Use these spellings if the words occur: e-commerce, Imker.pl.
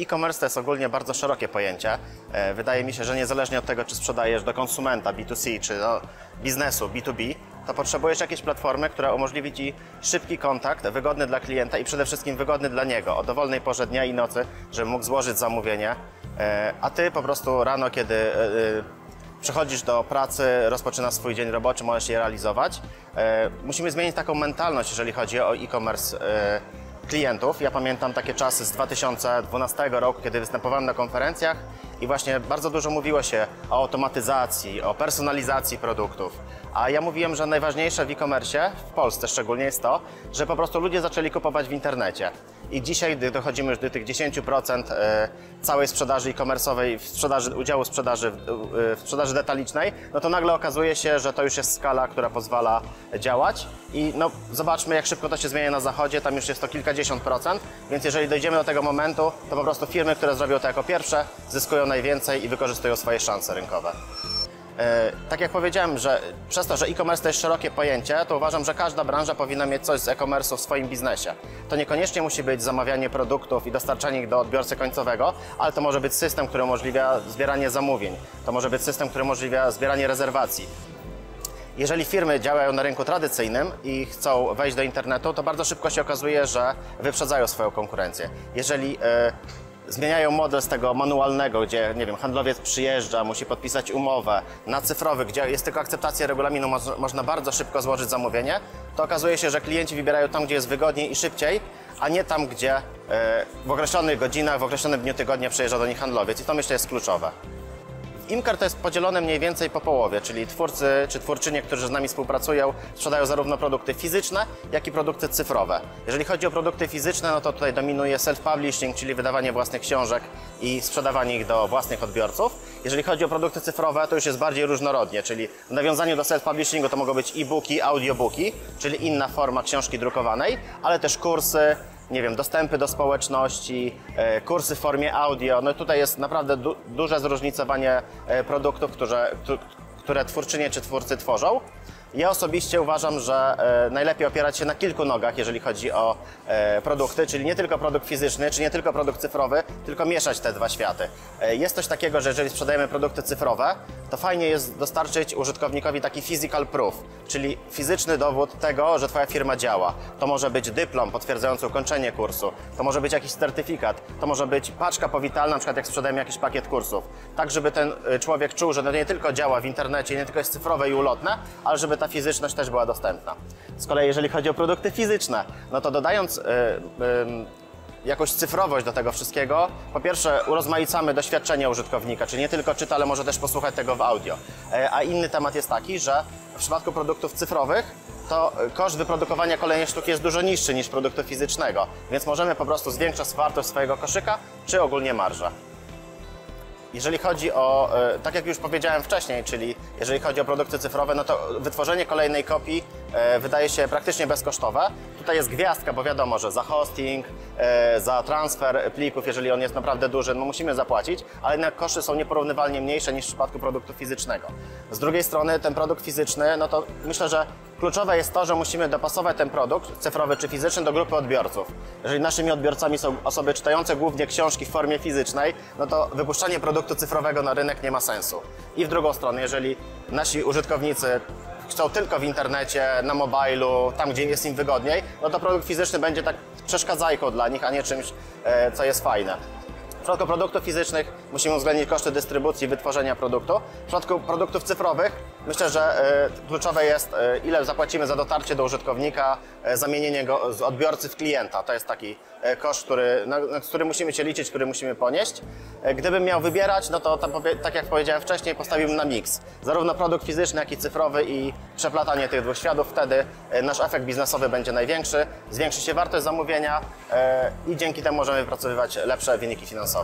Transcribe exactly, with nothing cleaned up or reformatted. E-commerce to jest ogólnie bardzo szerokie pojęcie. Wydaje mi się, że niezależnie od tego, czy sprzedajesz do konsumenta B dwa C, czy do biznesu B dwa B, to potrzebujesz jakiejś platformy, która umożliwi Ci szybki kontakt, wygodny dla klienta i przede wszystkim wygodny dla niego, o dowolnej porze dnia i nocy, żeby mógł złożyć zamówienie, a Ty po prostu rano, kiedy przychodzisz do pracy, rozpoczynasz swój dzień roboczy, możesz je realizować. Musimy zmienić taką mentalność, jeżeli chodzi o e-commerce klientów. Ja pamiętam takie czasy z dwa tysiące dwunastego roku, kiedy występowałem na konferencjach i właśnie bardzo dużo mówiło się o automatyzacji, o personalizacji produktów. A ja mówiłem, że najważniejsze w e-commerce, w Polsce szczególnie, jest to, że po prostu ludzie zaczęli kupować w internecie. I dzisiaj, gdy dochodzimy już do tych dziesięciu procent całej sprzedaży e-commerce'owej, sprzedaży, udziału sprzedaży, w sprzedaży detalicznej, no to nagle okazuje się, że to już jest skala, która pozwala działać. I no, zobaczmy, jak szybko to się zmienia na zachodzie, tam już jest to kilkadziesiąt procent, więc jeżeli dojdziemy do tego momentu, to po prostu firmy, które zrobią to jako pierwsze, zyskują najwięcej i wykorzystują swoje szanse rynkowe. Tak jak powiedziałem, że przez to, że e-commerce to jest szerokie pojęcie, to uważam, że każda branża powinna mieć coś z e-commerce'u w swoim biznesie. To niekoniecznie musi być zamawianie produktów i dostarczanie ich do odbiorcy końcowego, ale to może być system, który umożliwia zbieranie zamówień, to może być system, który umożliwia zbieranie rezerwacji. Jeżeli firmy działają na rynku tradycyjnym i chcą wejść do internetu, to bardzo szybko się okazuje, że wyprzedzają swoją konkurencję. Jeżeli yy, zmieniają model z tego manualnego, gdzie, nie wiem, handlowiec przyjeżdża, musi podpisać umowę, na cyfrowy, gdzie jest tylko akceptacja regulaminu, można bardzo szybko złożyć zamówienie, to okazuje się, że klienci wybierają tam, gdzie jest wygodniej i szybciej, a nie tam, gdzie w określonych godzinach, w określonym dniu tygodnia przyjeżdża do nich handlowiec. I to, myślę, jest kluczowe. Imker to jest podzielone mniej więcej po połowie, czyli twórcy czy twórczynie, którzy z nami współpracują, sprzedają zarówno produkty fizyczne, jak i produkty cyfrowe. Jeżeli chodzi o produkty fizyczne, no to tutaj dominuje self-publishing, czyli wydawanie własnych książek i sprzedawanie ich do własnych odbiorców. Jeżeli chodzi o produkty cyfrowe, to już jest bardziej różnorodnie, czyli w nawiązaniu do self-publishingu to mogą być e-booki, audiobooki, czyli inna forma książki drukowanej, ale też kursy, nie wiem, dostępy do społeczności, kursy w formie audio. No tutaj jest naprawdę du duże zróżnicowanie produktów, które, które twórczynie czy twórcy tworzą. Ja osobiście uważam, że najlepiej opierać się na kilku nogach, jeżeli chodzi o produkty, czyli nie tylko produkt fizyczny, czy nie tylko produkt cyfrowy, tylko mieszać te dwa światy. Jest coś takiego, że jeżeli sprzedajemy produkty cyfrowe, to fajnie jest dostarczyć użytkownikowi taki physical proof, czyli fizyczny dowód tego, że Twoja firma działa. To może być dyplom potwierdzający ukończenie kursu, to może być jakiś certyfikat, to może być paczka powitalna, na przykład jak sprzedajemy jakiś pakiet kursów, tak żeby ten człowiek czuł, że to nie tylko działa w internecie, nie tylko jest cyfrowe i ulotne, ale żeby ta Ta fizyczność też była dostępna. Z kolei jeżeli chodzi o produkty fizyczne, no to dodając y, y, jakąś cyfrowość do tego wszystkiego, po pierwsze urozmaicamy doświadczenie użytkownika, czyli nie tylko czyta, ale może też posłuchać tego w audio. Y, a inny temat jest taki, że w przypadku produktów cyfrowych to koszt wyprodukowania kolejnej sztuki jest dużo niższy niż produktu fizycznego, więc możemy po prostu zwiększać wartość swojego koszyka czy ogólnie marżę. Jeżeli chodzi o, tak jak już powiedziałem wcześniej, czyli jeżeli chodzi o produkty cyfrowe, no to wytworzenie kolejnej kopii wydaje się praktycznie bezkosztowe. Tutaj jest gwiazdka, bo wiadomo, że za hosting, za transfer plików, jeżeli on jest naprawdę duży, no musimy zapłacić, ale jednak koszty są nieporównywalnie mniejsze niż w przypadku produktu fizycznego. Z drugiej strony ten produkt fizyczny, no to myślę, że kluczowe jest to, że musimy dopasować ten produkt, cyfrowy czy fizyczny, do grupy odbiorców. Jeżeli naszymi odbiorcami są osoby czytające głównie książki w formie fizycznej, no to wypuszczanie produktu cyfrowego na rynek nie ma sensu. I w drugą stronę, jeżeli nasi użytkownicy chcą tylko w internecie, na mobilu, tam gdzie jest im wygodniej, no to produkt fizyczny będzie tak przeszkadzajką dla nich, a nie czymś, co jest fajne. W przypadku produktów fizycznych musimy uwzględnić koszty dystrybucji, wytworzenia produktu. W przypadku produktów cyfrowych myślę, że kluczowe jest, ile zapłacimy za dotarcie do użytkownika, zamienienie go z odbiorcy w klienta. To jest taki koszt, który, na, na który musimy się liczyć, który musimy ponieść. Gdybym miał wybierać, no to tam, tak jak powiedziałem wcześniej, postawiłbym na miks. Zarówno produkt fizyczny, jak i cyfrowy i przeplatanie tych dwóch światów. Wtedy nasz efekt biznesowy będzie największy, zwiększy się wartość zamówienia i dzięki temu możemy wypracowywać lepsze wyniki finansowe.